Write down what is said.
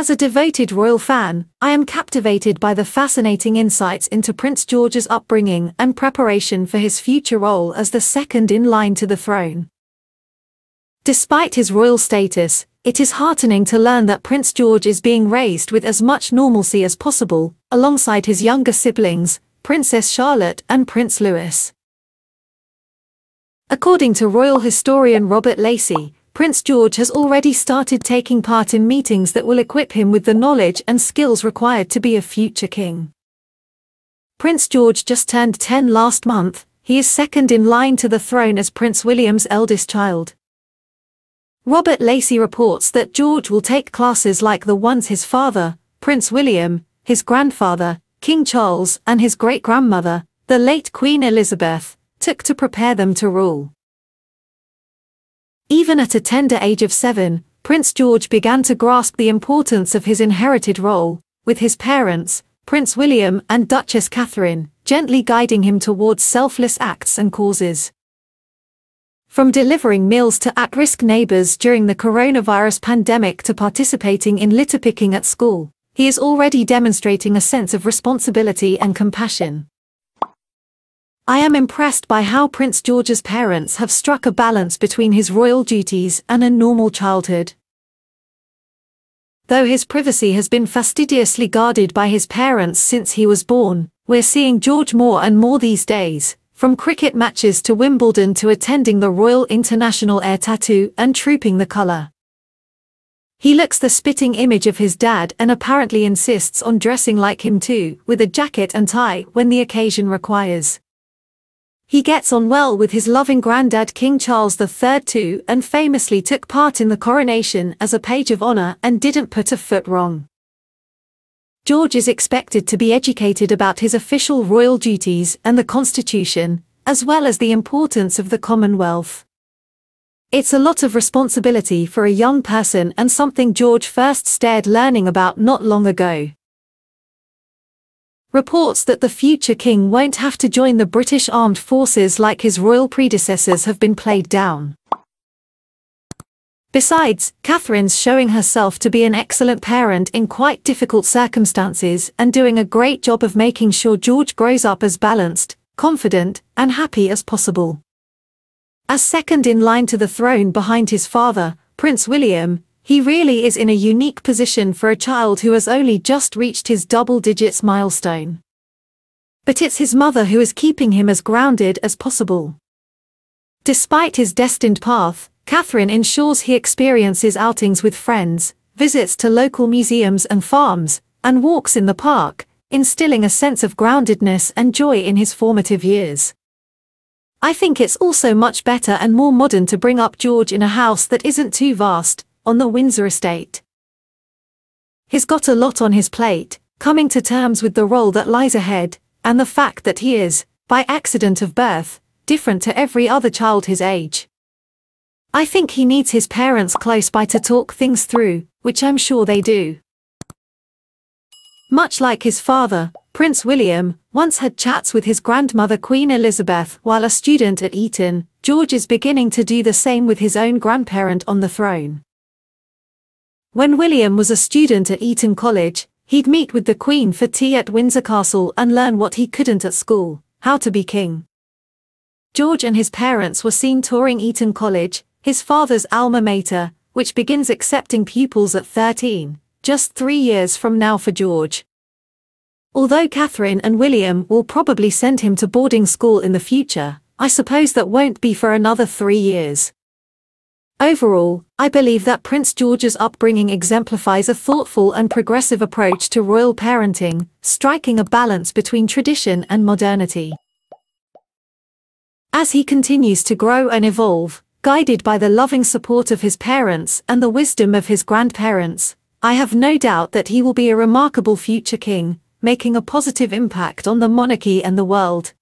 As a devoted royal fan, I am captivated by the fascinating insights into Prince George's upbringing and preparation for his future role as the second in line to the throne. Despite his royal status, it is heartening to learn that Prince George is being raised with as much normalcy as possible, alongside his younger siblings, Princess Charlotte and Prince Louis. According to royal historian Robert Lacey, Prince George has already started taking part in meetings that will equip him with the knowledge and skills required to be a future king. Prince George just turned 10 last month. He is second in line to the throne as Prince William's eldest child. Robert Lacey reports that George will take classes like the ones his father, Prince William, his grandfather, King Charles, and his great-grandmother, the late Queen Elizabeth, took to prepare them to rule. Even at a tender age of 7, Prince George began to grasp the importance of his inherited role, with his parents, Prince William and Duchess Catherine, gently guiding him towards selfless acts and causes. From delivering meals to at-risk neighbors during the coronavirus pandemic to participating in litter picking at school, he is already demonstrating a sense of responsibility and compassion. I am impressed by how Prince George's parents have struck a balance between his royal duties and a normal childhood. Though his privacy has been fastidiously guarded by his parents since he was born, we're seeing George more and more these days, from cricket matches to Wimbledon to attending the Royal International Air Tattoo and trooping the colour. He looks the spitting image of his dad and apparently insists on dressing like him too, with a jacket and tie when the occasion requires. He gets on well with his loving granddad King Charles III too, and famously took part in the coronation as a page of honour and didn't put a foot wrong. George is expected to be educated about his official royal duties and the Constitution, as well as the importance of the Commonwealth. It's a lot of responsibility for a young person and something George first started learning about not long ago. Reports that the future king won't have to join the British Armed Forces like his royal predecessors have been played down. Besides, Catherine's showing herself to be an excellent parent in quite difficult circumstances and doing a great job of making sure George grows up as balanced, confident, and happy as possible. As second in line to the throne behind his father, Prince William, he really is in a unique position for a child who has only just reached his double-digits milestone. But it's his mother who is keeping him as grounded as possible. Despite his destined path, Catherine ensures he experiences outings with friends, visits to local museums and farms, and walks in the park, instilling a sense of groundedness and joy in his formative years. I think it's also much better and more modern to bring up George in a house that isn't too vast, on the Windsor estate. He's got a lot on his plate, coming to terms with the role that lies ahead, and the fact that he is, by accident of birth, different to every other child his age. I think he needs his parents close by to talk things through, which I'm sure they do. Much like his father, Prince William once had chats with his grandmother Queen Elizabeth while a student at Eton, George is beginning to do the same with his own grandparent on the throne. When William was a student at Eton College, he'd meet with the Queen for tea at Windsor Castle and learn what he couldn't at school, how to be king. George and his parents were seen touring Eton College, his father's alma mater, which begins accepting pupils at 13, just 3 years from now for George. Although Catherine and William will probably send him to boarding school in the future, I suppose that won't be for another 3 years. Overall, I believe that Prince George's upbringing exemplifies a thoughtful and progressive approach to royal parenting, striking a balance between tradition and modernity. As he continues to grow and evolve, guided by the loving support of his parents and the wisdom of his grandparents, I have no doubt that he will be a remarkable future king, making a positive impact on the monarchy and the world.